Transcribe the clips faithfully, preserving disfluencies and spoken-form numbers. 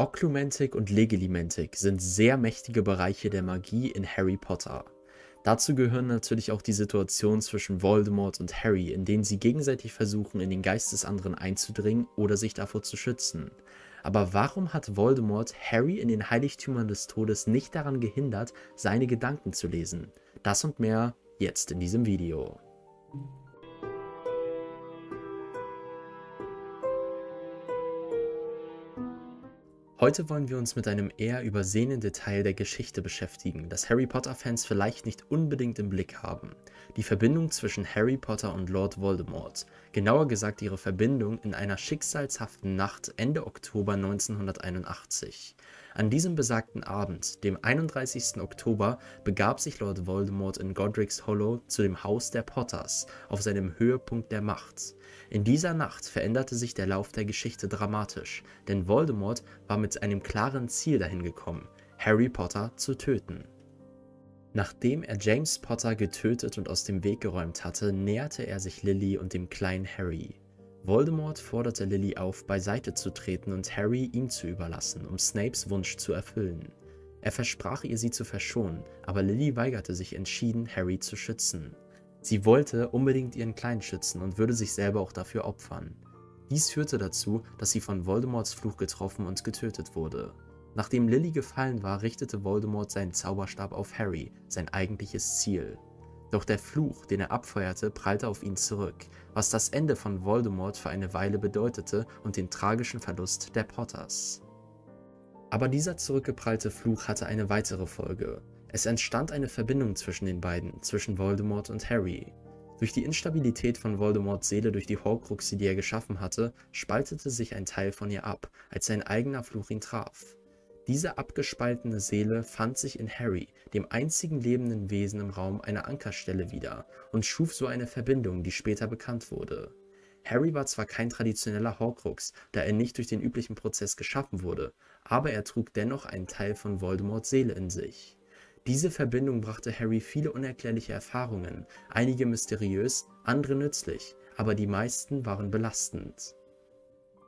Okklumentik und Legilimentik sind sehr mächtige Bereiche der Magie in Harry Potter. Dazu gehören natürlich auch die Situationen zwischen Voldemort und Harry, in denen sie gegenseitig versuchen, in den Geist des anderen einzudringen oder sich davor zu schützen. Aber warum hat Voldemort Harry in den Heiligtümern des Todes nicht daran gehindert, seine Gedanken zu lesen? Das und mehr jetzt in diesem Video. Heute wollen wir uns mit einem eher übersehenen Detail der Geschichte beschäftigen, das Harry Potter-Fans vielleicht nicht unbedingt im Blick haben. Die Verbindung zwischen Harry Potter und Lord Voldemort, genauer gesagt ihre Verbindung in einer schicksalshaften Nacht Ende Oktober neunzehnhunderteinundachtzig. An diesem besagten Abend, dem einunddreißigsten Oktober, begab sich Lord Voldemort in Godric's Hollow zu dem Haus der Potters, auf seinem Höhepunkt der Macht. In dieser Nacht veränderte sich der Lauf der Geschichte dramatisch, denn Voldemort war mit mit einem klaren Ziel dahin gekommen, Harry Potter zu töten. Nachdem er James Potter getötet und aus dem Weg geräumt hatte, näherte er sich Lily und dem kleinen Harry. Voldemort forderte Lily auf, beiseite zu treten und Harry ihm zu überlassen, um Snapes Wunsch zu erfüllen. Er versprach ihr, sie zu verschonen, aber Lily weigerte sich entschieden, Harry zu schützen. Sie wollte unbedingt ihren Kleinen schützen und würde sich selber auch dafür opfern. Dies führte dazu, dass sie von Voldemorts Fluch getroffen und getötet wurde. Nachdem Lily gefallen war, richtete Voldemort seinen Zauberstab auf Harry, sein eigentliches Ziel. Doch der Fluch, den er abfeuerte, prallte auf ihn zurück, was das Ende von Voldemort für eine Weile bedeutete und den tragischen Verlust der Potters. Aber dieser zurückgeprallte Fluch hatte eine weitere Folge. Es entstand eine Verbindung zwischen den beiden, zwischen Voldemort und Harry. Durch die Instabilität von Voldemorts Seele durch die Horcruxe, die er geschaffen hatte, spaltete sich ein Teil von ihr ab, als sein eigener Fluch ihn traf. Diese abgespaltene Seele fand sich in Harry, dem einzigen lebenden Wesen im Raum einer Ankerstelle, wieder und schuf so eine Verbindung, die später bekannt wurde. Harry war zwar kein traditioneller Horcrux, da er nicht durch den üblichen Prozess geschaffen wurde, aber er trug dennoch einen Teil von Voldemorts Seele in sich. Diese Verbindung brachte Harry viele unerklärliche Erfahrungen, einige mysteriös, andere nützlich, aber die meisten waren belastend.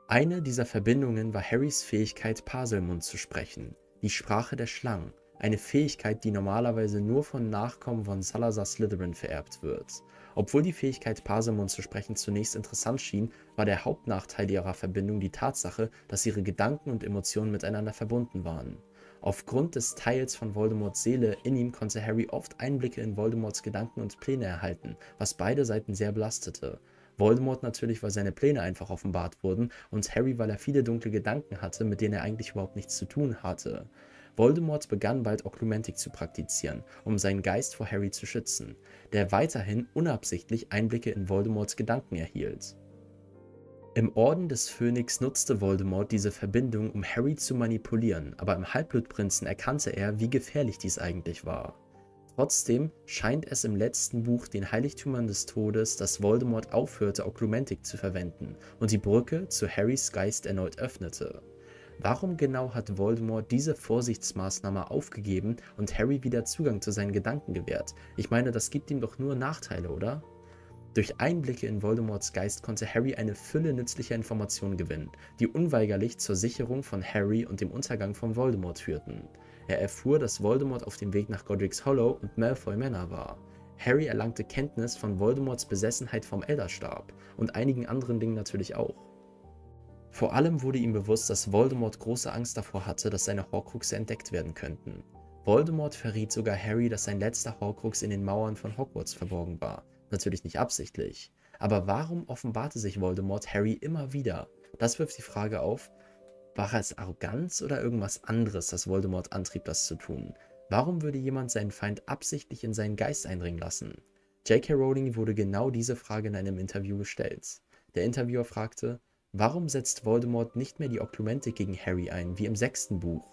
Eine dieser Verbindungen war Harrys Fähigkeit, Parselmund zu sprechen, die Sprache der Schlangen, eine Fähigkeit, die normalerweise nur von Nachkommen von Salazar Slytherin vererbt wird. Obwohl die Fähigkeit, Parselmund zu sprechen, zunächst interessant schien, war der Hauptnachteil ihrer Verbindung die Tatsache, dass ihre Gedanken und Emotionen miteinander verbunden waren. Aufgrund des Teils von Voldemorts Seele in ihm konnte Harry oft Einblicke in Voldemorts Gedanken und Pläne erhalten, was beide Seiten sehr belastete. Voldemort natürlich, weil seine Pläne einfach offenbart wurden, und Harry, weil er viele dunkle Gedanken hatte, mit denen er eigentlich überhaupt nichts zu tun hatte. Voldemort begann bald, Okklumentik zu praktizieren, um seinen Geist vor Harry zu schützen, der weiterhin unabsichtlich Einblicke in Voldemorts Gedanken erhielt. Im Orden des Phönix nutzte Voldemort diese Verbindung, um Harry zu manipulieren, aber im Halbblutprinzen erkannte er, wie gefährlich dies eigentlich war. Trotzdem scheint es im letzten Buch, den Heiligtümern des Todes, dass Voldemort aufhörte, Okklumentik zu verwenden und die Brücke zu Harrys Geist erneut öffnete. Warum genau hat Voldemort diese Vorsichtsmaßnahme aufgegeben und Harry wieder Zugang zu seinen Gedanken gewährt? Ich meine, das gibt ihm doch nur Nachteile, oder? Durch Einblicke in Voldemorts Geist konnte Harry eine Fülle nützlicher Informationen gewinnen, die unweigerlich zur Sicherung von Harry und dem Untergang von Voldemort führten. Er erfuhr, dass Voldemort auf dem Weg nach Godric's Hollow und Malfoy Manor war. Harry erlangte Kenntnis von Voldemorts Besessenheit vom Elderstab und einigen anderen Dingen natürlich auch. Vor allem wurde ihm bewusst, dass Voldemort große Angst davor hatte, dass seine Horcruxe entdeckt werden könnten. Voldemort verriet sogar Harry, dass sein letzter Horcrux in den Mauern von Hogwarts verborgen war. Natürlich nicht absichtlich. Aber warum offenbarte sich Voldemort Harry immer wieder? Das wirft die Frage auf, war es Arroganz oder irgendwas anderes, das Voldemort antrieb, das zu tun? Warum würde jemand seinen Feind absichtlich in seinen Geist eindringen lassen? J K Rowling wurde genau diese Frage in einem Interview gestellt. Der Interviewer fragte, warum setzt Voldemort nicht mehr die Okklumentik gegen Harry ein, wie im sechsten Buch?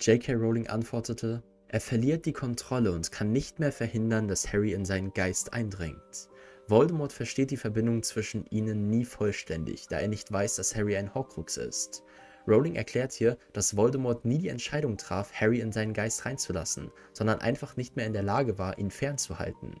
J K Rowling antwortete, er verliert die Kontrolle und kann nicht mehr verhindern, dass Harry in seinen Geist eindringt. Voldemort versteht die Verbindung zwischen ihnen nie vollständig, da er nicht weiß, dass Harry ein Horcrux ist. Rowling erklärt hier, dass Voldemort nie die Entscheidung traf, Harry in seinen Geist reinzulassen, sondern einfach nicht mehr in der Lage war, ihn fernzuhalten.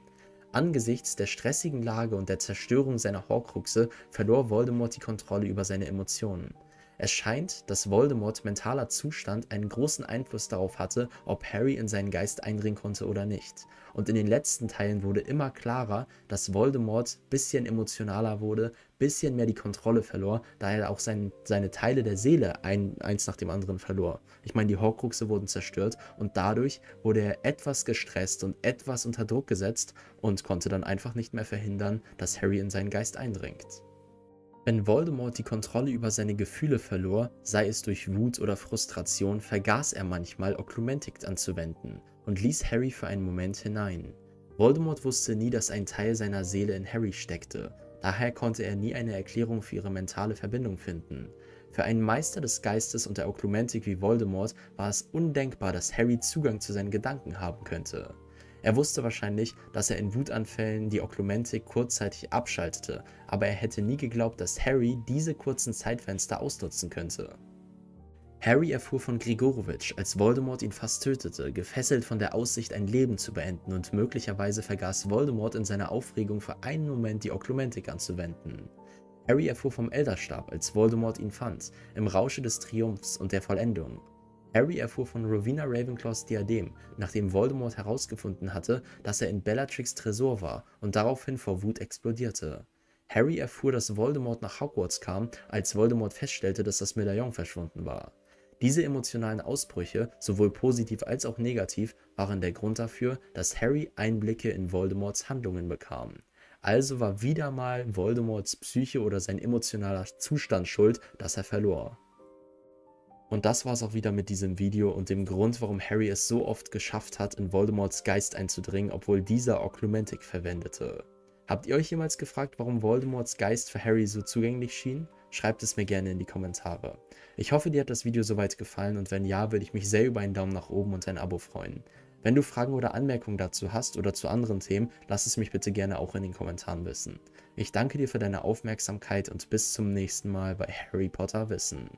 Angesichts der stressigen Lage und der Zerstörung seiner Horcruxe verlor Voldemort die Kontrolle über seine Emotionen. Es scheint, dass Voldemorts mentaler Zustand einen großen Einfluss darauf hatte, ob Harry in seinen Geist eindringen konnte oder nicht. Und in den letzten Teilen wurde immer klarer, dass Voldemort ein bisschen emotionaler wurde, ein bisschen mehr die Kontrolle verlor, da er auch sein, seine Teile der Seele ein, eins nach dem anderen verlor. Ich meine, die Horcruxe wurden zerstört und dadurch wurde er etwas gestresst und etwas unter Druck gesetzt und konnte dann einfach nicht mehr verhindern, dass Harry in seinen Geist eindringt. Wenn Voldemort die Kontrolle über seine Gefühle verlor, sei es durch Wut oder Frustration, vergaß er manchmal, Okklumentik anzuwenden und ließ Harry für einen Moment hinein. Voldemort wusste nie, dass ein Teil seiner Seele in Harry steckte, daher konnte er nie eine Erklärung für ihre mentale Verbindung finden. Für einen Meister des Geistes und der Okklumentik wie Voldemort war es undenkbar, dass Harry Zugang zu seinen Gedanken haben könnte. Er wusste wahrscheinlich, dass er in Wutanfällen die Okklumentik kurzzeitig abschaltete, aber er hätte nie geglaubt, dass Harry diese kurzen Zeitfenster ausnutzen könnte. Harry erfuhr von Grigorowitsch, als Voldemort ihn fast tötete, gefesselt von der Aussicht, ein Leben zu beenden, und möglicherweise vergaß Voldemort in seiner Aufregung für einen Moment die Okklumentik anzuwenden. Harry erfuhr vom Elderstab, als Voldemort ihn fand, im Rausche des Triumphs und der Vollendung. Harry erfuhr von Rowena Ravenclaws Diadem, nachdem Voldemort herausgefunden hatte, dass er in Bellatrix Tresor war und daraufhin vor Wut explodierte. Harry erfuhr, dass Voldemort nach Hogwarts kam, als Voldemort feststellte, dass das Medaillon verschwunden war. Diese emotionalen Ausbrüche, sowohl positiv als auch negativ, waren der Grund dafür, dass Harry Einblicke in Voldemorts Handlungen bekam. Also war wieder mal Voldemorts Psyche oder sein emotionaler Zustand schuld, dass er verlor. Und das war's auch wieder mit diesem Video und dem Grund, warum Harry es so oft geschafft hat, in Voldemorts Geist einzudringen, obwohl dieser Okklumentik verwendete. Habt ihr euch jemals gefragt, warum Voldemorts Geist für Harry so zugänglich schien? Schreibt es mir gerne in die Kommentare. Ich hoffe, dir hat das Video soweit gefallen und wenn ja, würde ich mich sehr über einen Daumen nach oben und ein Abo freuen. Wenn du Fragen oder Anmerkungen dazu hast oder zu anderen Themen, lass es mich bitte gerne auch in den Kommentaren wissen. Ich danke dir für deine Aufmerksamkeit und bis zum nächsten Mal bei Harry Potter Wissen.